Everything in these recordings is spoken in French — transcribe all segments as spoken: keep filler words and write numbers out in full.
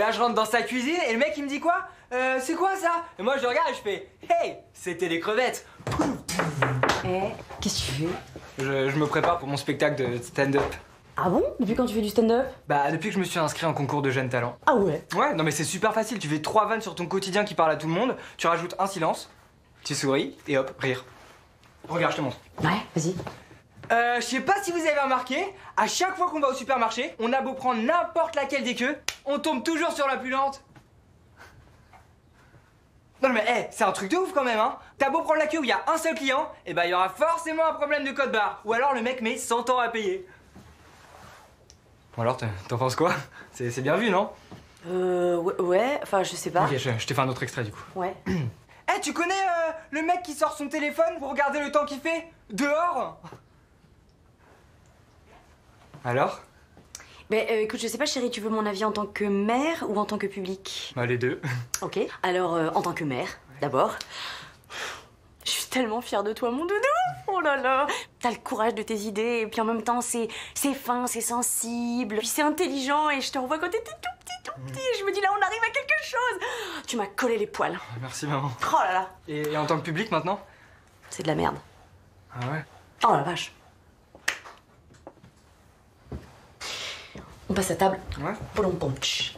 là, je rentre dans sa cuisine et le mec, il me dit quoi? Euh, c'est quoi ça? Et moi, je le regarde et je fais hey, c'était des crevettes. Eh, qu'est-ce que tu fais? je, je me prépare pour mon spectacle de stand-up. Ah bon? Depuis quand tu fais du stand-up? Bah, depuis que je me suis inscrit en concours de jeunes talents. Ah ouais? Ouais, non mais c'est super facile. Tu fais trois vannes sur ton quotidien qui parle à tout le monde, tu rajoutes un silence, tu souris et hop, rire. Regarde, je te montre. Ouais, vas-y. Euh, je sais pas si vous avez remarqué, à chaque fois qu'on va au supermarché, on a beau prendre n'importe laquelle des queues, on tombe toujours sur la plus lente. Non mais hé, hey, c'est un truc de ouf quand même, hein. T'as beau prendre la queue où il y a un seul client, et bah il y aura forcément un problème de code barre. Ou alors le mec met cent ans à payer. Bon alors, t'en penses quoi? C'est bien vu, non? Euh, ouais, enfin je sais pas. Ok, je, je t'ai fait un autre extrait du coup. Ouais. Hé, hey, tu connais euh, le mec qui sort son téléphone pour regarder le temps qu'il fait dehors? Alors? Mais euh, écoute, je sais pas chérie, tu veux mon avis en tant que mère ou en tant que public? Bah les deux. Ok, alors euh, en tant que mère, ouais. D'abord. Je suis tellement fière de toi mon doudou. Oh là là. T'as le courage de tes idées et puis en même temps c'est fin, c'est sensible, puis c'est intelligent et je te revois quand t'étais tout petit, tout petit et je me dis là on arrive à quelque chose. Tu m'as collé les poils. Merci maman. Oh là là. Et, et en tant que public maintenant? C'est de la merde. Ah ouais? Oh la vache. On passe à table. Ouais. Polon ponch.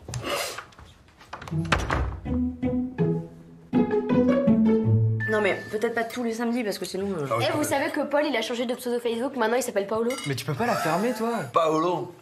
Non mais peut-être pas tous les samedis parce que c'est nous. Eh, vous savez que Paul il a changé de pseudo Facebook, maintenant il s'appelle Paolo. Mais tu peux pas la fermer toi. Paolo.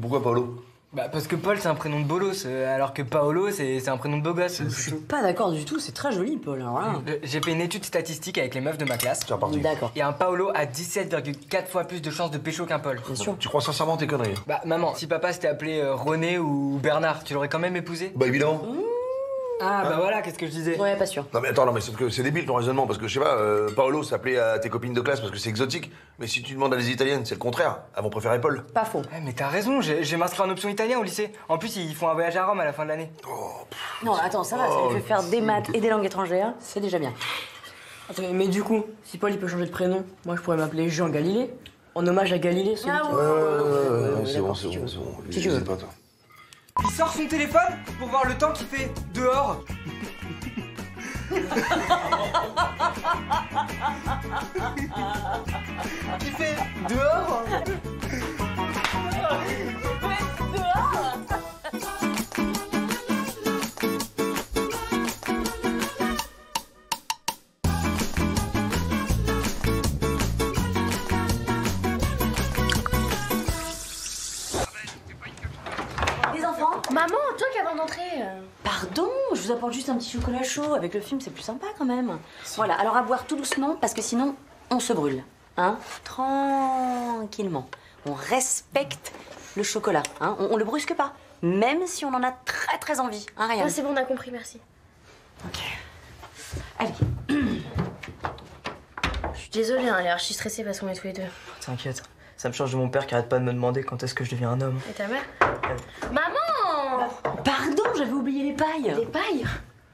Pourquoi Paolo? Bah parce que Paul c'est un prénom de bolos, alors que Paolo c'est un prénom de beau gosse. Je suis pas d'accord du tout, c'est très joli Paul. Hein. J'ai fait une étude statistique avec les meufs de ma classe. Tiens, parti. D'accord. Et un Paolo a dix-sept virgule quatre fois plus de chances de pécho qu'un Paul. Bien sûr. Tu crois sincèrement tes conneries? Bah maman, si papa s'était appelé euh, René ou Bernard, tu l'aurais quand même épousé? Bah évidemment. Mmh. Ah bah hein? Voilà, qu'est-ce que je disais? Ouais, pas sûr. Non mais attends, non mais c'est que c'est débile ton raisonnement parce que je sais pas, euh, Paolo s'appelait à tes copines de classe parce que c'est exotique. Mais si tu demandes à les italiennes, c'est le contraire. Elles vont préférer Paul. Pas faux. Ouais, mais t'as raison, j'ai m'inscrit en option italien au lycée. En plus, ils font un voyage à Rome à la fin de l'année. Oh, non, attends, ça va, oh, si tu veux faire des maths et des langues étrangères, c'est déjà bien. Attends, mais du coup, si Paul il peut changer de prénom, moi je pourrais m'appeler Jean Galilée en hommage à Galilée. Ah ouais, ouais, ouais, ouais, ouais, c'est bon, c'est bon, c'est bon. Si tu veux. Il sort son téléphone pour voir le temps qu'il fait dehors. Il fait dehors. Maman, toi qui avant d'entrer. Pardon, je vous apporte juste un petit chocolat chaud. Avec le film, c'est plus sympa quand même. Voilà, alors à boire tout doucement parce que sinon, on se brûle. Hein? Tranquillement. On respecte le chocolat. Hein? On, on le brusque pas. Même si on en a très très envie. Hein, Ryan? C'est bon, on a compris, merci. Ok. Allez. Je suis désolée, hein, elle est archi stressée parce qu'on est tous les deux. T'inquiète, ça me change de mon père qui arrête pas de me demander quand est-ce que je deviens un homme. Et ta mère? Elle. Maman! Pardon, j'avais oublié les pailles. Les pailles?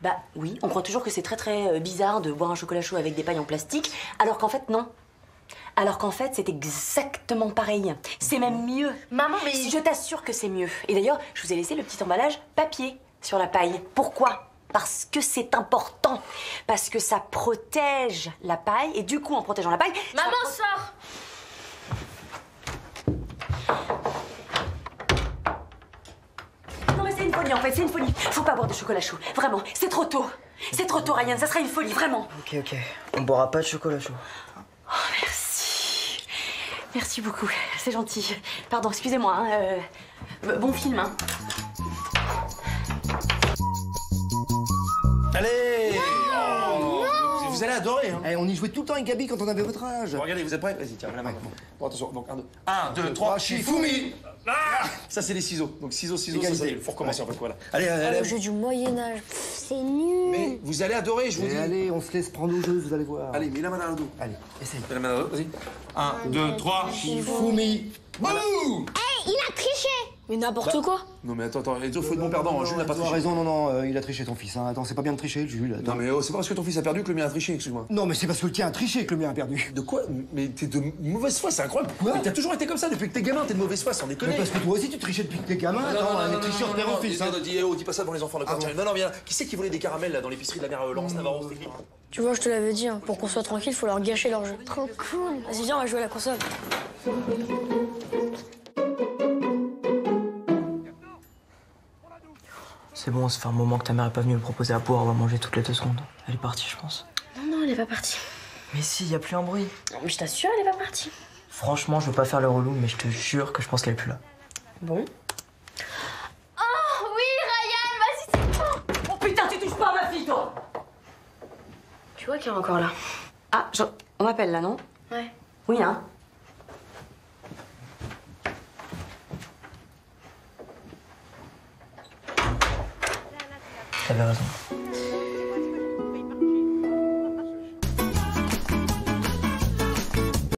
Bah oui, on croit toujours que c'est très très bizarre de boire un chocolat chaud avec des pailles en plastique, alors qu'en fait non. Alors qu'en fait c'est exactement pareil. C'est même mieux. Maman, mais... Je t'assure que c'est mieux. Et d'ailleurs, je vous ai laissé le petit emballage papier sur la paille. Pourquoi? Parce que c'est important. Parce que ça protège la paille, et du coup en protégeant la paille... Maman, ça... sors! En fait, c'est une folie. Faut pas boire de chocolat chaud. Vraiment, c'est trop tôt. C'est trop tôt, Ryan. Ça serait une folie, vraiment. Ok, ok. On boira pas de chocolat chaud. Oh, merci. Merci beaucoup. C'est gentil. Pardon, excusez-moi. Hein. Euh, bon film, hein. Allez! Oh, oh, vous allez adorer, hein. Allez, on y jouait tout le temps avec Gaby quand on avait votre âge. Bon, regardez, vous êtes prêts? Vas-y, tiens, la main. Bon. Bon, attention. Donc, un, deux. Un, deux, trois, Chifoumi! Ah, ça c'est les ciseaux, donc ciseaux, ciseaux, ça, ça il faut recommencer en fait, voilà. Allez, allez, allez. Le jeu du Moyen-Âge, c'est nul. Mais vous allez adorer, je vous dis. Allez, on se laisse prendre au jeu, vous allez voir. Allez, mets la main dans le dos. Allez, essaye. Mets la main dans le dos, vas-y. un, deux, trois, Chifoumi. Boum! Eh, il a triché. Mais n'importe bah, quoi. Non mais attends, attends, Enzo, faut être bon perdant, Jules n'a pas triché. Tu as raison, non, non, euh, il a triché ton fils, hein. Attends, c'est pas bien de tricher, Jules. Attends. Non mais oh, c'est pas parce que ton fils a perdu que le mien a triché, excuse-moi. Non mais c'est parce que le tien a triché que le mien a perdu. De quoi? Mais t'es de mauvaise foi, c'est incroyable. Quoi? Mais t'as toujours été comme ça depuis que t'es gamin, t'es de mauvaise foi, sans déconner. Mais parce que toi aussi tu trichais depuis que t'es gamin, attends, on est tricheurs père en fils. Dis pas ça devant les enfants, d'accord? Non, non, viens, qui c'est qui volait des caramels là dans l'épicerie de la mère Laurence Navarro? Tu vois, je te l'avais dit, pour qu'on soit tranquille, faut leur gâcher leur jeu. Trop cool. Vas-y, viens, on va jouer à la console. C'est bon, ça fait un moment que ta mère est pas venue me proposer à boire ou à manger toutes les deux secondes. Elle est partie, je pense. Non, non, elle est pas partie. Mais si, y a plus un bruit. Non, mais je t'assure, elle est pas partie. Franchement, je veux pas faire le relou, mais je te jure que je pense qu'elle est plus là. Bon. Oh, oui, Ryan, vas-y, c'est bon. Oh putain, tu touches pas à ma fille, toi. Tu vois qu'elle est encore là. Ah, je... on m'appelle là, non? Ouais. Oui, hein. T'avais raison.